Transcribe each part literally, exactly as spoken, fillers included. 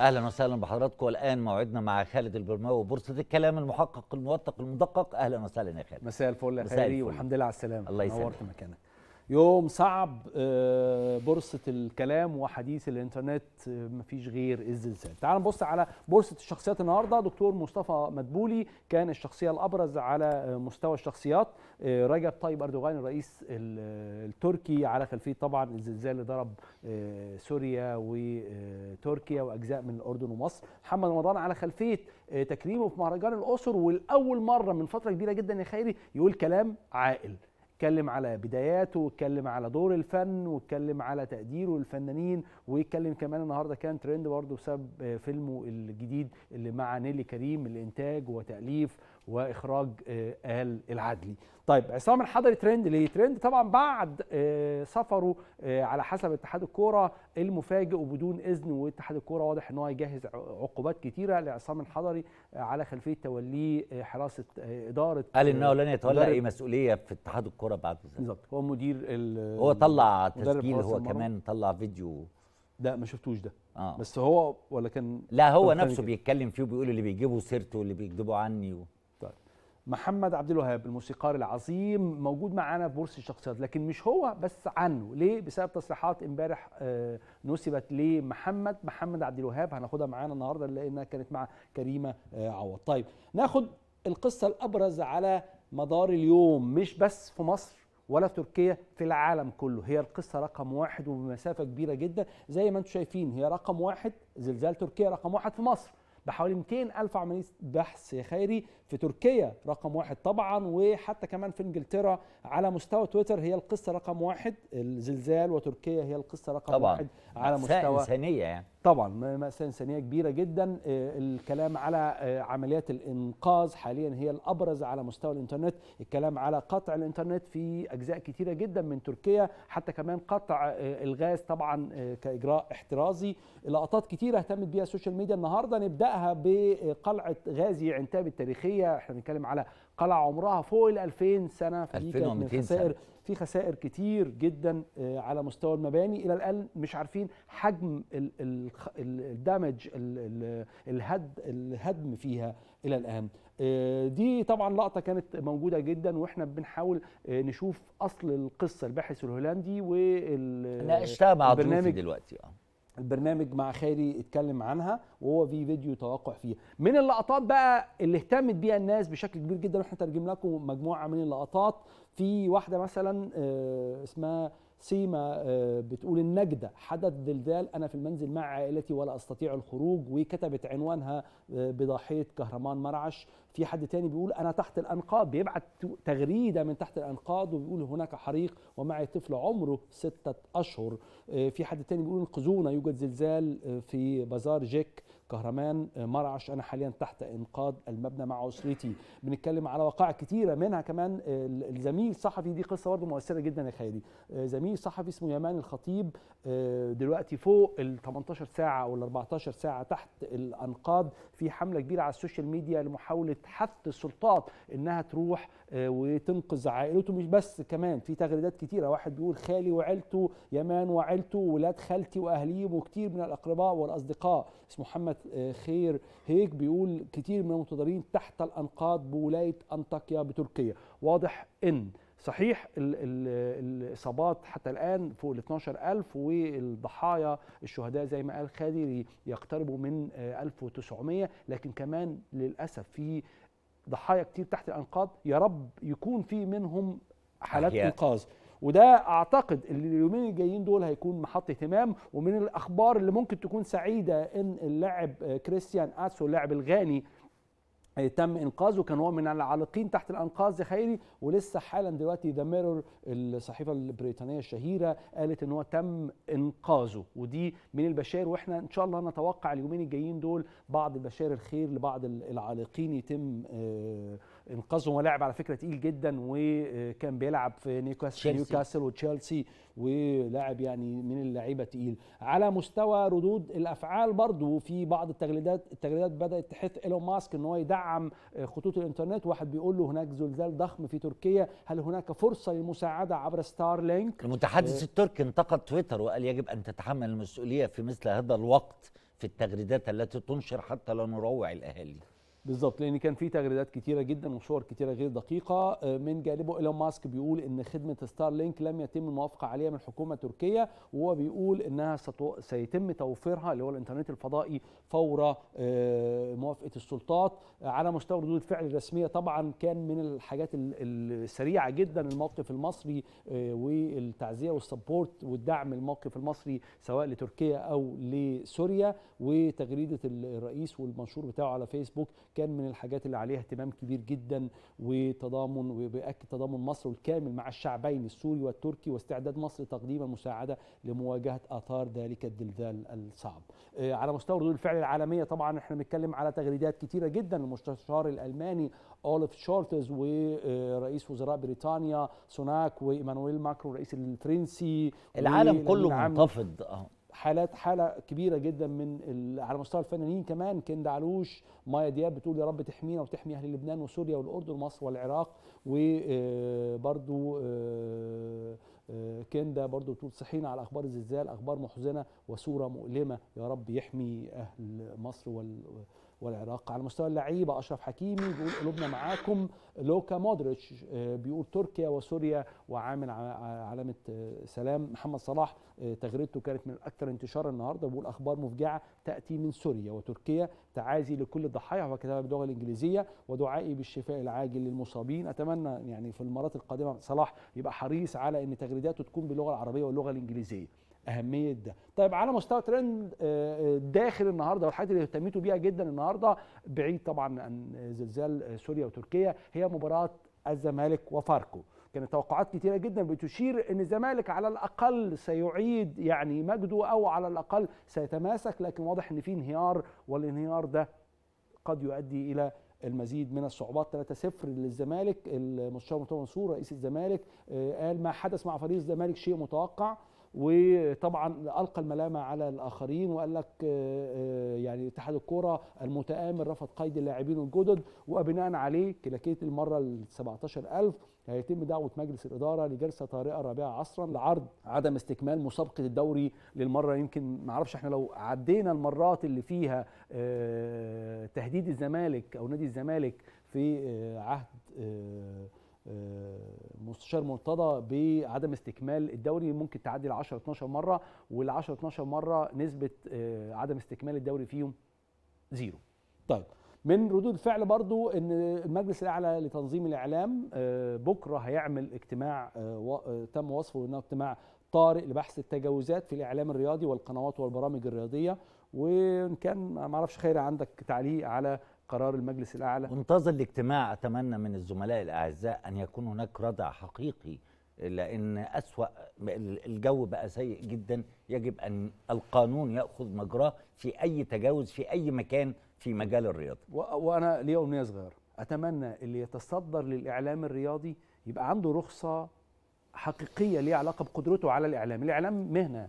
اهلا وسهلا بحضراتكم. الان موعدنا مع خالد البرماوي وبورصه الكلام المحقق الموثق المدقق. اهلا وسهلا يا خالد. مساء الفل يا خيري والحمد لله على السلامه. الله يسلمك، نورت مكانك. يوم صعب، بورصه الكلام وحديث الانترنت مفيش غير الزلزال. تعال نبص على بورصه الشخصيات النهارده. دكتور مصطفى مدبولي كان الشخصيه الابرز على مستوى الشخصيات. رجب طيب أردوغان الرئيس التركي على خلفيه طبعا الزلزال اللي ضرب سوريا وتركيا واجزاء من الاردن ومصر. محمد رمضان على خلفيه تكريمه في مهرجان الاسر، والاول مره من فتره كبيره جدا يا خيري يقول كلام عاقل. اتكلم على بداياته، واتكلم على دور الفن، واتكلم على تقديره للفنانين، واتكلم كمان النهارده كان ترند برضه بسبب فيلمه الجديد اللي مع نيللي كريم للانتاج وتاليف واخراج آل العدلي. طيب عصام الحضري ترند ليه؟ ترند طبعا بعد سفره على حسب اتحاد الكوره المفاجئ وبدون اذن، واتحاد الكوره واضح ان هو هيجهز عقوبات كتيره لعصام الحضري على خلفيه توليه حراسه اداره. قال انه لن يتولى اي مسؤوليه في اتحاد الكوره بعد ذلك. بالظبط، هو مدير ال هو طلع تسجيل، هو كمان طلع فيديو. لا ما شفتوش ده. آه. بس هو ولا كان؟ لا هو نفسه بيتكلم فيه وبيقول اللي بيجيبوا سيرته واللي بيكذبوا عني و... محمد عبد الوهاب الموسيقار العظيم موجود معانا في بورصه الشخصيات، لكن مش هو بس عنه. ليه؟ بسبب تصريحات امبارح نسبت لمحمد محمد عبد الوهاب، هناخدها معانا النهارده لانها كانت مع كريمه عوض. طيب ناخد القصه الابرز على مدار اليوم، مش بس في مصر ولا في تركيا، في العالم كله. هي القصه رقم واحد وبمسافه كبيره جدا زي ما انتم شايفين. هي رقم واحد زلزال تركيا، رقم واحد في مصر بحوالي مئتين ألف عملية بحث يا خيري. في تركيا رقم واحد طبعا، وحتى كمان في انجلترا على مستوى تويتر هي القصة رقم واحد. الزلزال وتركيا هي القصة رقم طبعاً. واحد على مستوى مأساة إنسانية يعني. طبعا مأساة إنسانية كبيرة جدا. الكلام على عمليات الإنقاذ حاليا هي الأبرز على مستوى الإنترنت. الكلام على قطع الإنترنت في أجزاء كتيرة جدا من تركيا، حتى كمان قطع الغاز طبعا كإجراء احترازي. لقطات كتيرة اهتمت بيها السوشيال ميديا النهاردة. نبدأها بقلعة غازي عنتاب التاريخية. احنا بنتكلم على قلعة عمرها فوق ال ألفين سنة، فدي كانت من خسائر في خسائر كتير جدا على مستوى المباني. الى الان مش عارفين حجم الدمج الهدم فيها الى الان. دي طبعا لقطه كانت موجوده جدا، واحنا بنحاول نشوف اصل القصه. الباحث الهولندي وناقشتها مع ضيوفي دلوقتي، اه البرنامج مع خيري اتكلم عنها وهو في فيديو توقع فيه. من اللقطات بقى اللي اهتمت بيها الناس بشكل كبير جدا، واحنا ترجم لكم مجموعه من اللقطات. في واحده مثلا اسمها سيما بتقول النجدة حدث زلزال، أنا في المنزل مع عائلتي ولا أستطيع الخروج، وكتبت عنوانها بضاحية كهرمان مرعش. في حد تاني بيقول أنا تحت الأنقاض، بيبعت تغريدة من تحت الأنقاض وبيقول هناك حريق ومعي طفل عمره ستة أشهر. في حد تاني بيقول انقذونا يوجد زلزال في بازار جيك كهرمان مرعش، أنا حاليا تحت إنقاذ المبنى مع أسرتي. بنتكلم على وقائع كتيرة منها كمان الزميل صحفي. دي قصة برضه مؤثرة جدا يا خيري. زميل صحفي اسمه يامان الخطيب دلوقتي فوق ال ثمانية عشر ساعة أو ال أربعة عشر ساعة تحت الأنقاض. في حملة كبيرة على السوشيال ميديا لمحاولة حث السلطات إنها تروح وتنقذ عائلته. مش بس كمان في تغريدات كتيرة، واحد بيقول خالي وعيلته، يامان وعيلته، ولاد خالتي وأهليهم، وكتير من الأقرباء والأصدقاء. اسمه محمد خير هيك بيقول كتير من المتضررين تحت الأنقاض بولاية أنطاكيا بتركيا. واضح إن صحيح الإصابات حتى الآن فوق ال اتناشر ألف، والضحايا الشهداء زي ما قال خالد يقتربوا من ألف وتسعمية، لكن كمان للأسف في ضحايا كتير تحت الأنقاض. يا رب يكون في منهم حالات إنقاذ، وده اعتقد اليومين الجايين دول هيكون محط اهتمام. ومن الاخبار اللي ممكن تكون سعيده ان اللاعب كريستيان أسو اللاعب الغاني تم انقاذه، كان هو من العالقين تحت الانقاض يا خيري. ولسه حالا دلوقتي ذا ميرور الصحيفه البريطانيه الشهيره قالت ان هو تم انقاذه، ودي من البشائر. واحنا ان شاء الله نتوقع اليومين الجايين دول بعض البشائر الخير لبعض العالقين يتم انقذه. هو لاعب على فكره تقيل جدا، وكان بيلعب في نيوكاسل نيوكاسل وتشيلسي، ولاعب يعني من اللعيبه تقيل. على مستوى ردود الافعال برضه في بعض التغريدات التغريدات بدات تحث ايلون ماسك ان هو يدعم خطوط الانترنت. واحد بيقول له هناك زلزال ضخم في تركيا، هل هناك فرصه للمساعده عبر ستار لينك؟ المتحدث التركي انتقد تويتر وقال يجب ان تتحمل المسؤوليه في مثل هذا الوقت في التغريدات التي تنشر حتى لا نروع الاهالي. بالظبط، لان كان في تغريدات كتيره جدا وصور كتيره غير دقيقه. من جانبه ايلون ماسك بيقول ان خدمه ستار لينك لم يتم الموافقه عليها من الحكومه التركيه، وهو بيقول انها ستو... سيتم توفيرها اللي هو الانترنت الفضائي فور موافقه السلطات على مستوى ردود الفعل الرسميه. طبعا كان من الحاجات السريعه جدا الموقف المصري والتعزيه والسبورت والدعم الموقف المصري سواء لتركيا او لسوريا، وتغريده الرئيس والمنشور بتاعه على فيسبوك كان من الحاجات اللي عليها اهتمام كبير جدا وتضامن، وبيأكد تضامن مصر الكامل مع الشعبين السوري والتركي واستعداد مصر تقديم المساعده لمواجهه اثار ذلك الزلزال الصعب. على مستوى ردود الفعل العالميه طبعا احنا بنتكلم على تغريدات كثيره جدا، المستشار الالماني أولف شولتز ورئيس وزراء بريطانيا سوناك وإيمانويل ماكرون رئيس الفرنسي، العالم كله منتفض. اه حالات حاله كبيره جدا من ال... على مستوى الفنانين كمان كندة علوش مايا دياب بتقول يا رب تحمينا وتحمي اهل لبنان وسوريا والاردن ومصر والعراق، وبرضو كندة برضو بتقول صحينا على اخبار الزلزال، اخبار محزنه وصوره مؤلمه، يا رب يحمي اهل مصر وال والعراق. على مستوى اللعيبه اشرف حكيمي بيقول قلوبنا معاكم، لوكا مودريتش بيقول تركيا وسوريا وعامل علامه سلام. محمد صلاح تغريدته كانت من الاكثر انتشارا النهارده، بيقول اخبار مفجعه تاتي من سوريا وتركيا، تعازي لكل الضحايا، هو كتبها باللغه الانجليزيه، ودعائي بالشفاء العاجل للمصابين. اتمنى يعني في المرات القادمه صلاح يبقى حريص على ان تغريداته تكون باللغه العربيه واللغه الانجليزيه، أهمية ده. طيب على مستوى ترند داخل النهارده والحاجات اللي اهتميتوا بيها جدا النهارده بعيد طبعا عن زلزال سوريا وتركيا هي مباراة الزمالك وفاركو. كانت توقعات كتيرة جدا بتشير ان الزمالك على الاقل سيعيد يعني مجده او على الاقل سيتماسك، لكن واضح ان في انهيار، والانهيار ده قد يؤدي الى المزيد من الصعوبات. ثلاثة صفر للزمالك. المستشار منصور رئيس الزمالك قال ما حدث مع فريق الزمالك شيء متوقع، وطبعا القى الملامه على الاخرين وقال لك يعني اتحاد الكوره المتآمر رفض قيد اللاعبين الجدد، وبناء عليه كلاكيت المره ال سبعتاشر ألف هيتم دعوه مجلس الاداره لجلسه طارئه الرابعه عصرا لعرض عدم استكمال مسابقه الدوري للمره، يمكن ما اعرفش احنا لو عدينا المرات اللي فيها تهديد الزمالك او نادي الزمالك في عهد مستشار مرتضى بعدم استكمال الدوري ممكن تعدي ل عشرة اتناشر مره، وال عشرة اتناشر مره نسبه عدم استكمال الدوري فيهم زيرو. طيب من ردود الفعل برضو ان المجلس الاعلى لتنظيم الاعلام بكره هيعمل اجتماع تم وصفه انه اجتماع طارئ لبحث التجاوزات في الاعلام الرياضي والقنوات والبرامج الرياضيه، وان كان ما اعرفش خير عندك تعليق على قرار المجلس الأعلى. انتظر الاجتماع، أتمنى من الزملاء الأعزاء أن يكون هناك ردع حقيقي، لأن أسوأ الجو بقى سيء جدا. يجب أن القانون يأخذ مجراه في أي تجاوز في أي مكان في مجال الرياضة. وأنا ليا أمنية صغيرة، أتمنى اللي يتصدر للإعلام الرياضي يبقى عنده رخصة حقيقية ليها علاقة بقدرته على الإعلام. الإعلام مهنة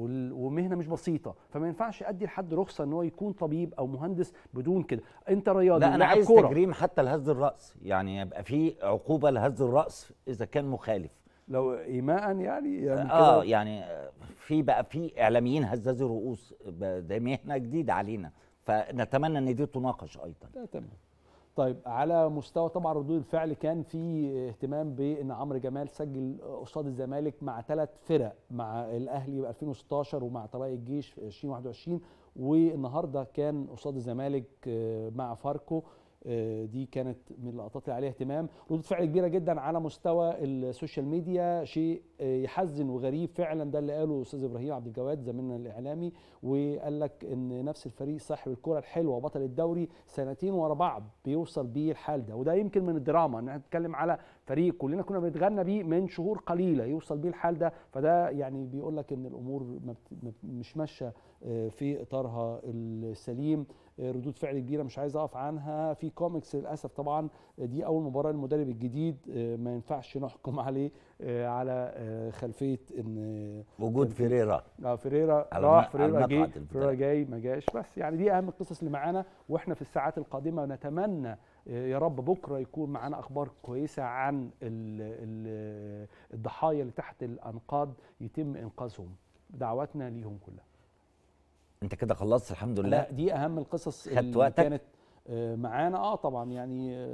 ومهنه مش بسيطه، فما ينفعش ادي لحد رخصه ان هو يكون طبيب او مهندس بدون كده. انت رياضي، لا انا عايز كورة. تجريم حتى لهز الراس، يعني يبقى في عقوبه لهز الراس اذا كان مخالف، لو ايماء يعني, يعني اه يعني في بقى في اعلاميين هزازي رؤوس، ده مهنه جديده علينا، فنتمنى ان دي تناقش ايضا. لا تمام. طيب على مستوى طبعا ردود الفعل كان في اهتمام بان عمرو جمال سجل قصاد الزمالك مع ثلاث فرق، مع الاهلي ألفين وستاشر ومع طلائع الجيش ألفين وواحد وعشرين، والنهارده كان قصاد الزمالك مع فاركو. دي كانت من اللقطات اللي عليها اهتمام. ردود فعل كبيره جدا على مستوى السوشيال ميديا، شيء يحزن وغريب فعلا، ده اللي قاله الاستاذ ابراهيم عبد الجواد زميلنا الاعلامي، وقال لك ان نفس الفريق صاحب الكره الحلوه وبطل الدوري سنتين ورا بعض بيوصل بيه الحال ده، وده يمكن من الدراما ان احنا بنتكلم على فريق كلنا كنا بنتغنى بيه من شهور قليله يوصل بيه الحال ده، فده يعني بيقول لك ان الامور مش ماشيه في اطارها السليم. ردود فعل كبيره مش عايز اقف عنها. في كوميكس للاسف طبعا دي اول مباراه للمدرب الجديد، ما ينفعش نحكم عليه على خلفيه ان وجود فيريرا اه فيريرا راح فيريرا جاي فيريرا جاي ما جاش، بس يعني دي اهم القصص اللي معانا، واحنا في الساعات القادمه نتمنى يا رب بكره يكون معانا اخبار كويسه عن الضحايا اللي تحت الانقاض يتم انقاذهم، دعواتنا ليهم كلها. انت كده خلصت الحمد لله. دي اهم القصص اللي كانت معانا. اه طبعا يعني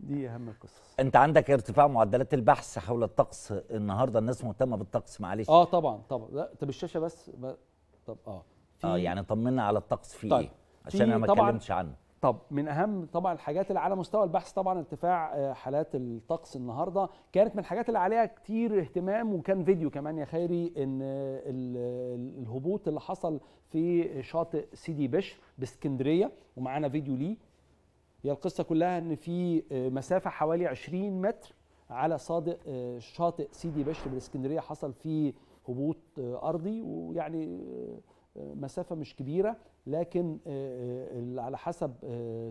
دي اهم القصص. انت عندك ارتفاع معدلات البحث حول الطقس النهارده، الناس مهتمه بالطقس معلش. اه طبعا طبعا. لا طب الشاشه بس ب... طب اه اه يعني طمنا على الطقس في طيب. ايه عشان انا ما اتكلمتش عنه. طب من اهم طبعا الحاجات اللي على مستوى البحث طبعا ارتفاع حالات الطقس النهارده، كانت من الحاجات اللي عليها كتير اهتمام وكان فيديو كمان يا خيري ان الهبوط اللي حصل في شاطئ سيدي بشر باسكندريه، ومعانا فيديو ليه. هي القصه كلها ان في مسافه حوالي عشرين متر على صادق شاطئ سيدي بشر بالاسكندريه حصل فيه هبوط ارضي، ويعني مسافه مش كبيره، لكن على حسب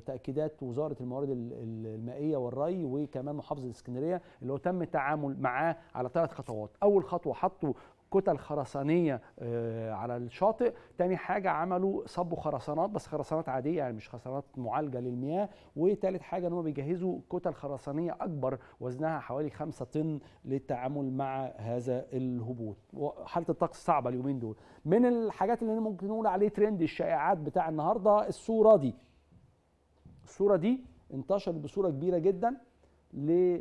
تاكيدات وزاره الموارد المائيه والري وكمان محافظه الاسكندريه اللي هو تم التعامل معاه على ثلاث خطوات. اول خطوه حطوا كتل خرسانيه على الشاطئ، تاني حاجه عملوا صبوا خرسانات بس خرسانات عاديه يعني مش خرسانات معالجه للمياه، وتالت حاجه ان هم بيجهزوا كتل خرسانيه اكبر وزنها حوالي خمسة طن للتعامل مع هذا الهبوط. حاله الطقس صعبه اليومين دول. من الحاجات اللي ممكن نقول عليه ترند الشائعات بتاع النهارده الصوره دي. الصوره دي انتشرت بصوره كبيره جدا ل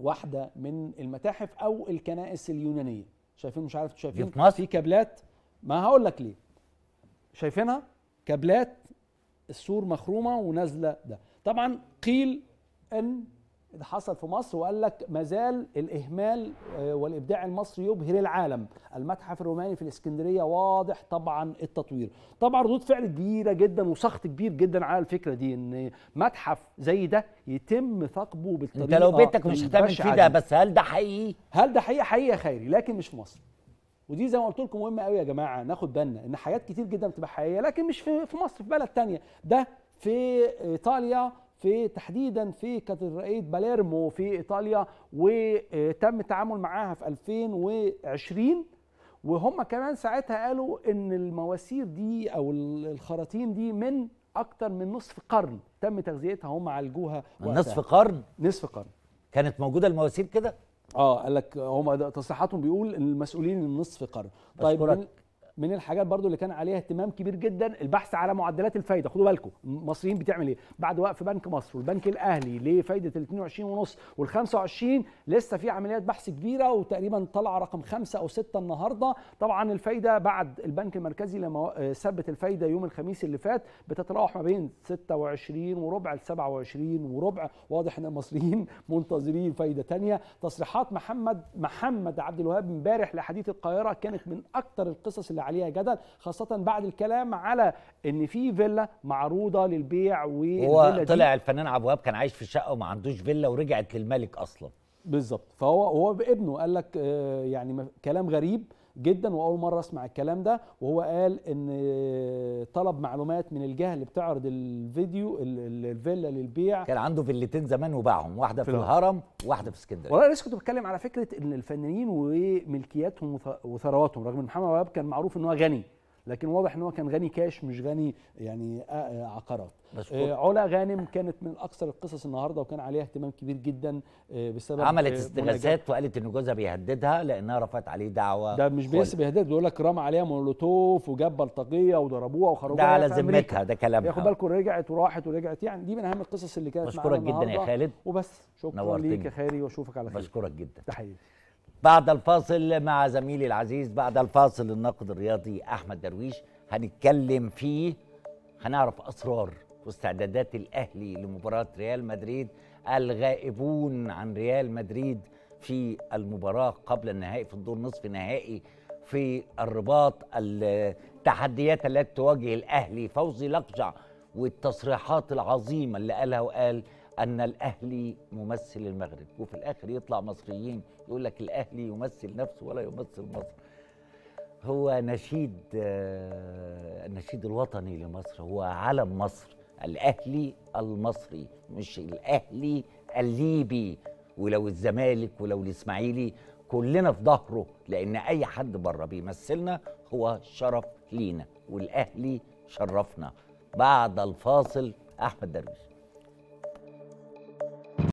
واحدة من المتاحف أو الكنائس اليونانية. شايفين مش عارف شايفين في كابلات، ما هقول لك ليه. شايفينها كابلات السور مخرومة ونازلة. ده طبعا قيل أن ده حصل في مصر، وقال لك ما زال الإهمال والإبداع المصري يبهر العالم. المتحف الروماني في الإسكندرية واضح طبعا التطوير. طبعا ردود فعل كبيرة جدا وسخط كبير جدا على الفكرة دي، إن متحف زي ده يتم ثقبه بالطريقة. أنت لو بيتك مش هتعمل فيه ده، بس هل ده حقيقي؟ هل ده حقيقي؟ حقيقي خيري، لكن مش في مصر. ودي زي ما قلت لكم مهمة قوي يا جماعة، ناخد بالنا إن حاجات كتير جدا بتبقى حقيقية لكن مش في مصر، في بلد تانية. ده في إيطاليا، في تحديدا في كاتدرائية باليرمو في إيطاليا، وتم التعامل معاها في ألفين وعشرين، وهم كمان ساعتها قالوا إن المواسير دي أو الخراطيم دي من أكتر من نصف قرن تم تغذيتها، هم عالجوها وقتها. نصف قرن؟ نصف قرن كانت موجودة المواسير كده؟ آه قال لك هم تصريحاتهم بيقول المسؤولين من نصف قرن. طيب من الحاجات برضو اللي كان عليها اهتمام كبير جدا البحث على معدلات الفايده. خدوا بالكم المصريين بتعمل ايه بعد وقف بنك مصر والبنك الاهلي لفايده الاثنين وعشرين ونص والخمسة وعشرين، لسه في عمليات بحث كبيره وتقريبا طلع رقم خمسة او ستة النهارده. طبعا الفايده بعد البنك المركزي لما ثبت الفايده يوم الخميس اللي فات بتتراوح ما بين ستة وعشرين وربع ل سبعة وعشرين وربع. واضح ان المصريين منتظرين فايده ثانيه. تصريحات محمد محمد عبد الوهاب امبارح لحديث القاهره كانت من اكثر القصص اللي عليها جدل، خاصة بعد الكلام على ان في فيلا معروضة للبيع. هو طلع الفنان عبد الوهاب كان عايش في شقة وما عندوش فيلا ورجعت للملك اصلا. بالظبط. فهو هو بابنه قال لك يعني كلام غريب جدا واول مرة اسمع الكلام ده، وهو قال ان طلب معلومات من الجهة اللي بتعرض الفيديو الفيلا للبيع. كان عنده فيلتين زمان وباعهم، واحدة في الهرم وواحدة في اسكندرية. والله لسه كنت بتكلم على فكرة ان الفنانين وملكياتهم وثرواتهم، رغم ان محمد وهاب كان معروف ان هو غني، لكن واضح ان هو كان غني كاش مش غني يعني عقارات. علا غانم كانت من اكثر القصص النهارده وكان عليها اهتمام كبير جدا بسبب عملت استغاثات وقالت ان جوزها بيهددها لانها رفعت عليه دعوه. ده مش بس بيهدد، بيقول لك رمى عليها مولوتوف وجاب بلطجيه وضربوها وخرجوها. ده على ذمتها ده كلامها. خد بالكم رجعت وراحت ورجعت. يعني دي من اهم القصص اللي كانت معانا النهارده. بشكرك جدا يا خالد. وبس شكرا ليك يا خيري واشوفك على خير. بشكرك جدا. تحياتي. بعد الفاصل مع زميلي العزيز، بعد الفاصل الناقد الرياضي أحمد درويش هنتكلم فيه، هنعرف أسرار واستعدادات الأهلي لمباراة ريال مدريد، الغائبون عن ريال مدريد في المباراة قبل النهائي في الدور نصف النهائي في الرباط، التحديات التي تواجه الأهلي، فوزي لقجع والتصريحات العظيمة اللي قالها وقال أن الأهلي ممثل المغرب، وفي الآخر يطلع مصريين يقول لك الأهلي يمثل نفسه ولا يمثل مصر. هو نشيد النشيد الوطني لمصر، هو علم مصر، الأهلي المصري مش الأهلي الليبي، ولو الزمالك ولو الإسماعيلي كلنا في ظهره، لأن أي حد بره بيمثلنا هو شرف لينا والأهلي شرفنا. بعد الفاصل أحمد درويش.